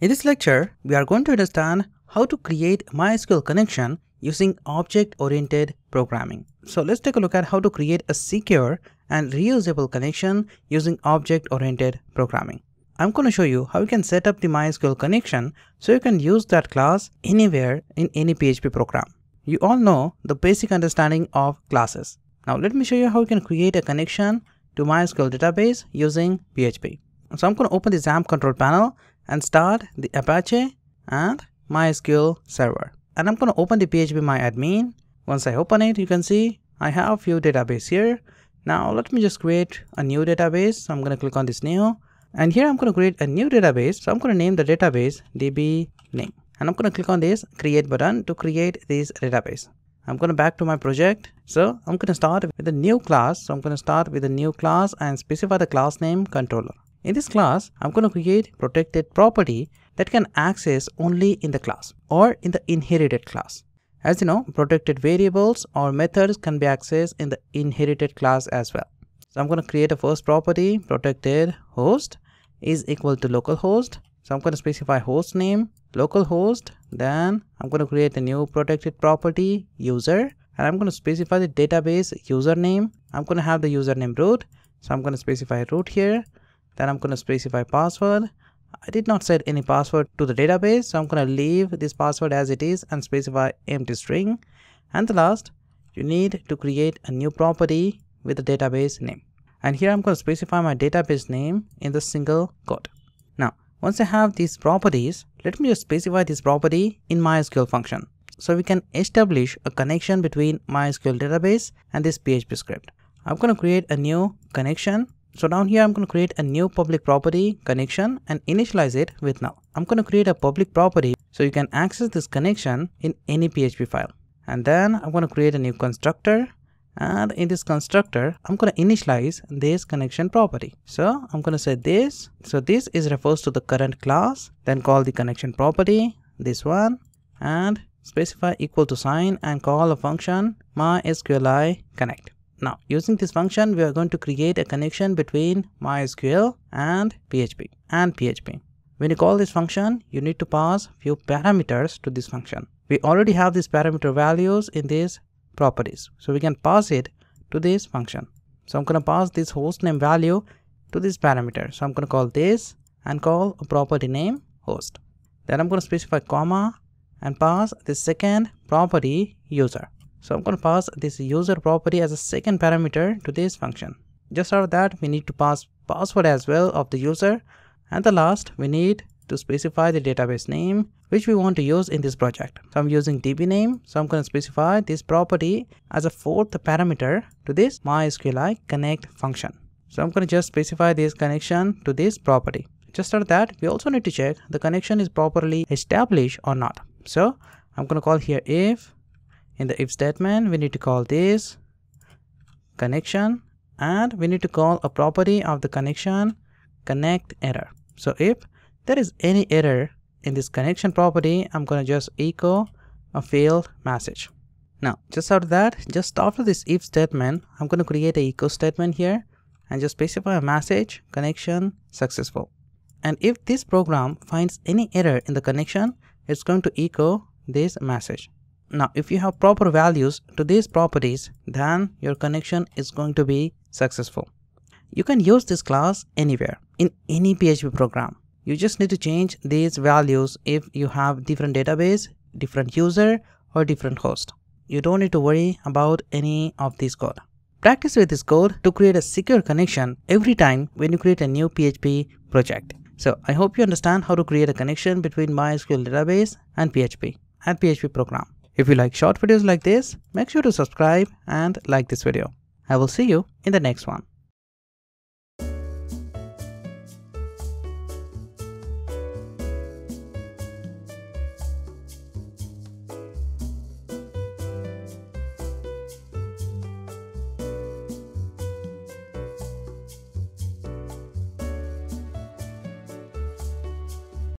In this lecture, we are going to understand how to create MySQL connection using object-oriented programming. So let's take a look at how to create a secure and reusable connection using object-oriented programming. I'm going to show you how you can set up the MySQL connection so you can use that class anywhere in any PHP program. You all know the basic understanding of classes. Now let me show you how you can create a connection to MySQL database using PHP. So I'm going to open the XAMPP control panel and start the Apache and MySQL server. And I'm going to open the PHPMyAdmin. Once I open it, you can see I have a few database here. Now let me just create a new database. So I'm going to click on this new, and here I'm going to create a new database. So I'm going to name the database DB name, and I'm going to click on this create button to create this database. I'm going to back to my project. So I'm going to start with a new class. So I'm going to start with a new class and specify the class name controller. In this class, I'm going to create protected property that can access only in the class or in the inherited class. As you know, protected variables or methods can be accessed in the inherited class as well. So I'm going to create a first property, protected host is equal to localhost. So I'm going to specify host name, localhost, then I'm going to create a new protected property user, and I'm going to specify the database username. I'm going to have the username root. So I'm going to specify root here. Then I'm going to specify password. I did not set any password to the database, so I'm going to leave this password as it is and specify empty string. And the last, you need to create a new property with a database name. And here I'm going to specify my database name in the single quote. Now, once I have these properties, let me just specify this property in MySQL function, so we can establish a connection between MySQL database and this PHP script. I'm going to create a new connection. So down here, I'm going to create a new public property connection and initialize it with null. I'm going to create a public property so you can access this connection in any PHP file. And then I'm going to create a new constructor. And in this constructor, I'm going to initialize this connection property. So I'm going to say this. So this is refers to the current class. Then call the connection property, this one. And specify equal to sign and call a function mysqli_connect. Now, using this function, we are going to create a connection between MySQL and PHP. When you call this function, you need to pass few parameters to this function. We already have these parameter values in these properties, so we can pass it to this function. So I'm going to pass this hostname value to this parameter. So I'm going to call this and call a property name host. Then I'm going to specify comma and pass the second property user. So I'm going to pass this user property as a second parameter to this function. Just after that, we need to pass password as well of the user. And the last, we need to specify the database name, which we want to use in this project. So I'm using DB name. So I'm going to specify this property as a fourth parameter to this mysqli_connect function. So I'm going to just specify this connection to this property. Just after that, we also need to check the connection is properly established or not. So I'm going to call here if. In the if statement, we need to call this connection, and we need to call a property of the connection connectError. So if there is any error in this connection property, I'm going to just echo a failed message. Now, just after that, just after this if statement, I'm going to create a echo statement here and just specify a message connection successful. And if this program finds any error in the connection, it's going to echo this message. Now, if you have proper values to these properties, then your connection is going to be successful. You can use this class anywhere in any PHP program. You just need to change these values if you have different database, different user, or different host. You don't need to worry about any of this code. Practice with this code to create a secure connection every time when you create a new PHP project. So I hope you understand how to create a connection between MySQL database and PHP and PHP program. If you like short videos like this, make sure to subscribe and like this video. I will see you in the next one.